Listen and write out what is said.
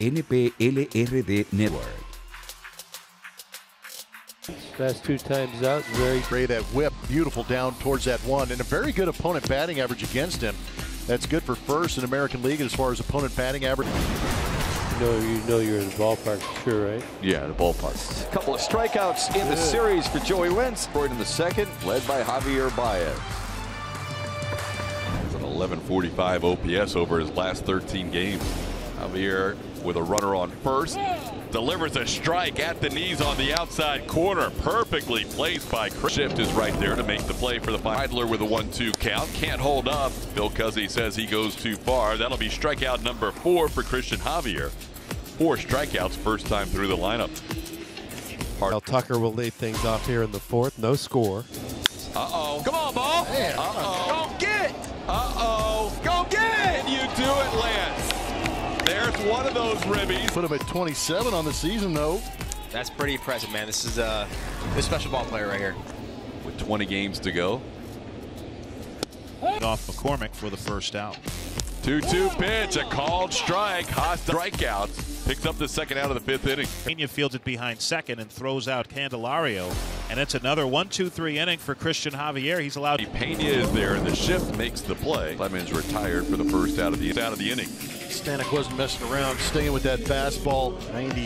NPLRD Network. Fast two times out. Very great at whip. Beautiful down towards that one. And a very good opponent batting average against him. That's good for first in American League as far as opponent batting average. You know you're in the ballpark, sure, right? Yeah, the ballpark. A couple of strikeouts in the series for Joey Wentz. Scored in the second, led by Javier Baez. It's an 11.45 OPS over his last 13 games. Javier with a runner on first. Delivers a strike at the knees on the outside corner. Perfectly placed by Chris. Shift is right there to make the play for the Idler with a 1-2 count. Can't hold up. Bill Cuzzy says he goes too far. That'll be strikeout number 4 for Christian Javier. 4 strikeouts first time through the lineup. Hardell Tucker will lead things off here in the fourth. No score. Uh-oh. Come on, ball. Uh-oh. Go get it. Uh-oh. Go get it. You do it, Lance. There's one of those ribbies. Put him at 27 on the season, though. That's pretty impressive, man. This is a special ball player right here. With 20 games to go. Off McCormick for the first out. 2-2 pitch, a called strike. Strikeouts. Picks up the second out of the fifth inning. Peña fields it behind second and throws out Candelario. And it's another 1-2-3 inning for Christian Javier. He's allowed. Peña is there, and the shift makes the play. Lemons retired for the first out of the inning. Stanek wasn't messing around, staying with that fastball. 98.